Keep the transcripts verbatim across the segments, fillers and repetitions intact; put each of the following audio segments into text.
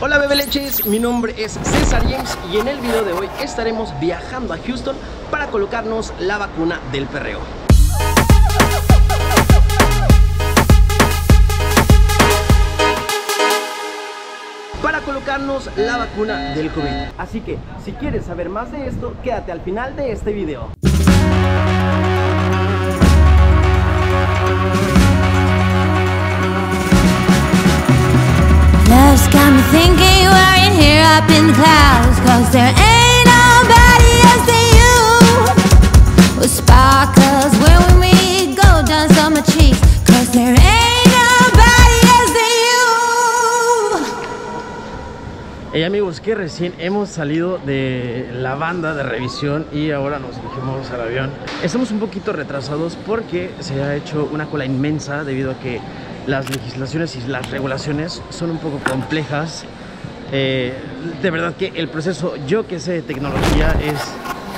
Hola bebeleches, mi nombre es César James y en el video de hoy estaremos viajando a Houston para colocarnos la vacuna del perreo. Para colocarnos la vacuna del COVID. Así que, si quieres saber más de esto, quédate al final de este video. Love's got me thinking we're in here up in the clouds, cause there ain't nobody else than you. With sparkles where we meet, gold dust on my cheeks, cause there ain't nobody else than you. Hey amigos, que recién hemos salido de la banda de revisión y ahora nos dirigimos al avión. Estamos un poquito retrasados porque se ha hecho una cola inmensa debido a que las legislaciones y las regulaciones son un poco complejas. Eh, de verdad que el proceso, yo que sé de tecnología, es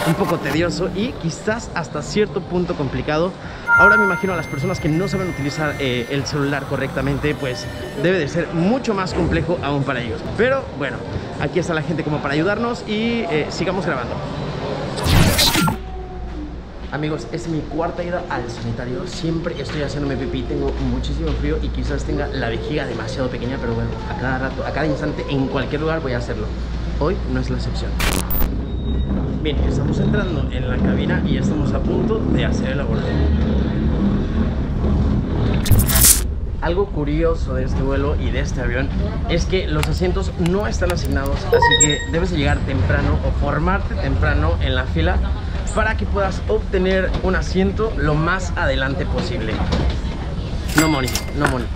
un poco tedioso y quizás hasta cierto punto complicado. Ahora me imagino a las personas que no saben utilizar eh, el celular correctamente, pues debe de ser mucho más complejo aún para ellos. Pero bueno, aquí está la gente como para ayudarnos y eh, sigamos grabando. Amigos, es mi cuarta ida al sanitario. Siempre estoy haciéndome pipí, tengo muchísimo frío y quizás tenga la vejiga demasiado pequeña, pero bueno, a cada rato, a cada instante, en cualquier lugar voy a hacerlo. Hoy no es la excepción. Bien, estamos entrando en la cabina y ya estamos a punto de hacer el abordaje. Algo curioso de este vuelo y de este avión es que los asientos no están asignados, así que debes llegar temprano o formarte temprano en la fila para que puedas obtener un asiento lo más adelante posible. No money, no money.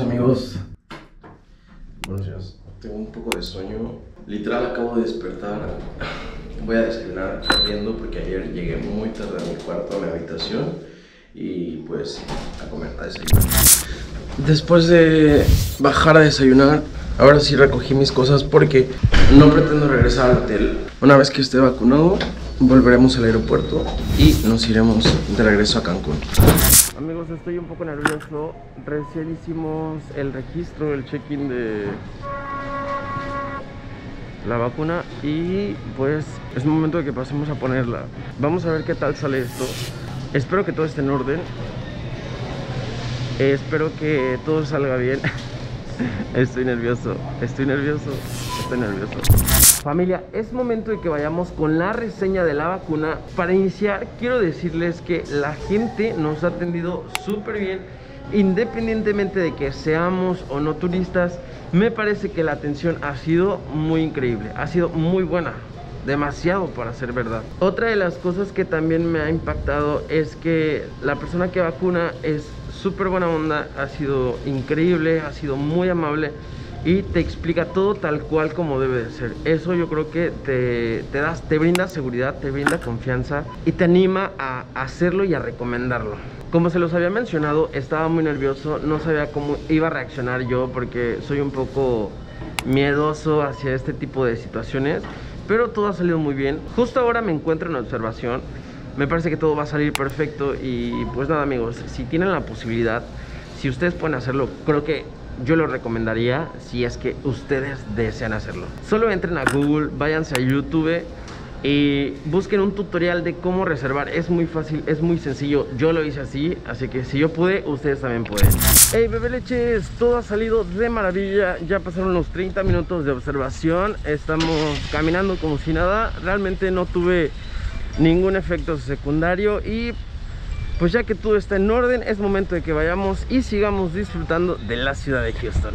Amigos, buenos días. Tengo un poco de sueño. Literal acabo de despertar. Voy a desayunar corriendo porque ayer llegué muy tarde a mi cuarto, a mi habitación, y pues a comer, a desayunar. Después de bajar a desayunar, ahora sí recogí mis cosas porque no pretendo regresar al hotel. Una vez que esté vacunado, volveremos al aeropuerto y nos iremos de regreso a Cancún. Amigos, estoy un poco nervioso. Recién hicimos el registro, el check-in de la vacuna y pues es momento de que pasemos a ponerla. Vamos a ver qué tal sale esto. Espero que todo esté en orden. Eh, espero que todo salga bien. Estoy nervioso, estoy nervioso, estoy nervioso. Familia, es momento de que vayamos con la reseña de la vacuna. Para iniciar, quiero decirles que la gente nos ha atendido súper bien. Independientemente de que seamos o no turistas, me parece que la atención ha sido muy increíble, ha sido muy buena. Demasiado para ser verdad. Otra de las cosas que también me ha impactado es que la persona que vacuna es súper buena onda, ha sido increíble, ha sido muy amable y te explica todo tal cual como debe de ser. Eso yo creo que te, te, das, te brinda seguridad, te brinda confianza y te anima a hacerlo y a recomendarlo. Como se los había mencionado, estaba muy nervioso, no sabía cómo iba a reaccionar yo porque soy un poco miedoso hacia este tipo de situaciones. Pero todo ha salido muy bien. Justo ahora me encuentro en observación. Me parece que todo va a salir perfecto. Y pues nada amigos, si tienen la posibilidad, si ustedes pueden hacerlo, creo que yo lo recomendaría si es que ustedes desean hacerlo. Solo entren a Google, váyanse a YouTube Eh, busquen un tutorial de cómo reservar. Es muy fácil, es muy sencillo. Yo lo hice así, así que si yo pude, ustedes también pueden. Hey, bebeleches, todo ha salido de maravilla. Ya pasaron los treinta minutos de observación. Estamos caminando como si nada. Realmente no tuve ningún efecto secundario. Y pues ya que todo está en orden, es momento de que vayamos y sigamos disfrutando de la ciudad de Houston.